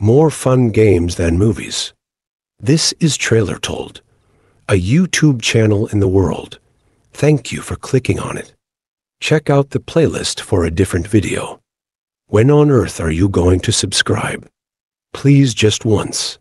More fun games than movies. This is Trailer Told, a YouTube channel in the world. Thank you for clicking on it. Check out the playlist for a different video. When on earth are you going to subscribe? Please, just once.